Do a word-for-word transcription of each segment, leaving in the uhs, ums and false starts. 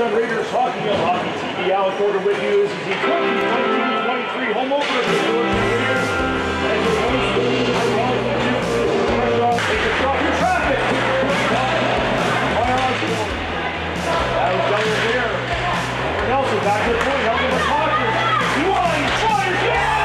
Sun Raiders Hockey on Hockey T V. Alan Porter with you as the twenty twenty-two twenty-three home opener for the Georgia Raiders. And the one school I want to do is the pressure off, take a shot in traffic. Fire on school. That was done with there. Nelson back to the point, helping the Packers. One, one, yeah!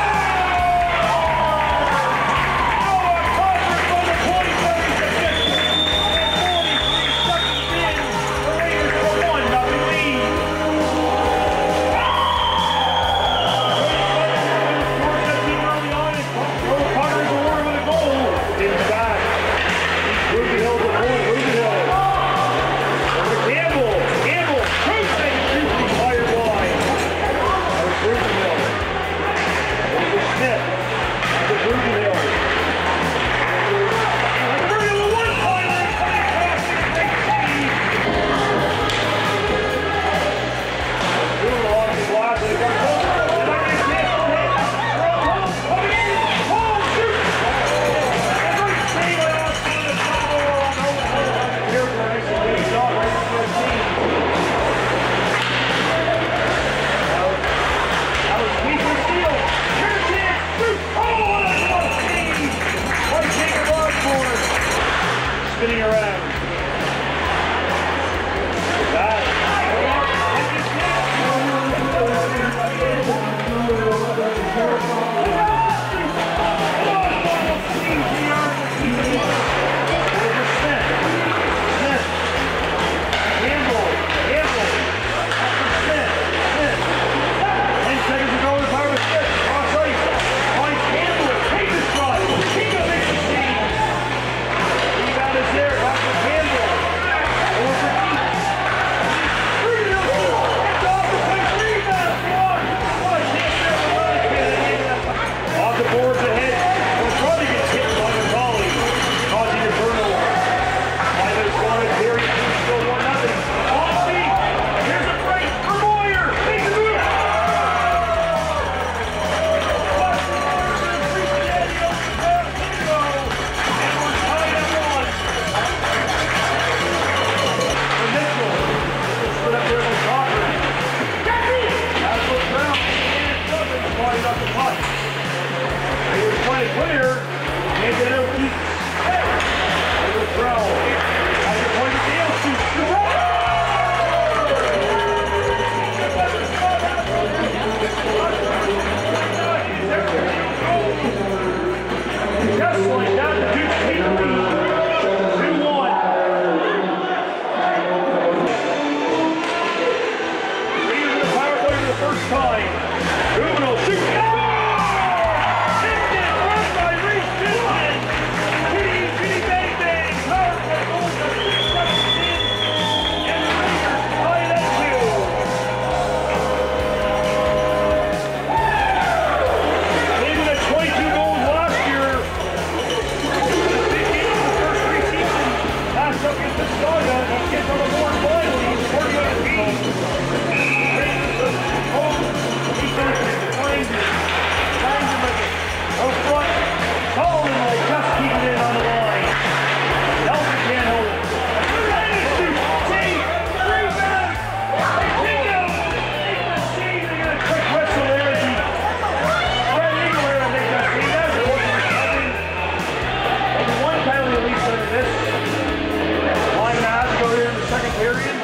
Second period.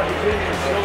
What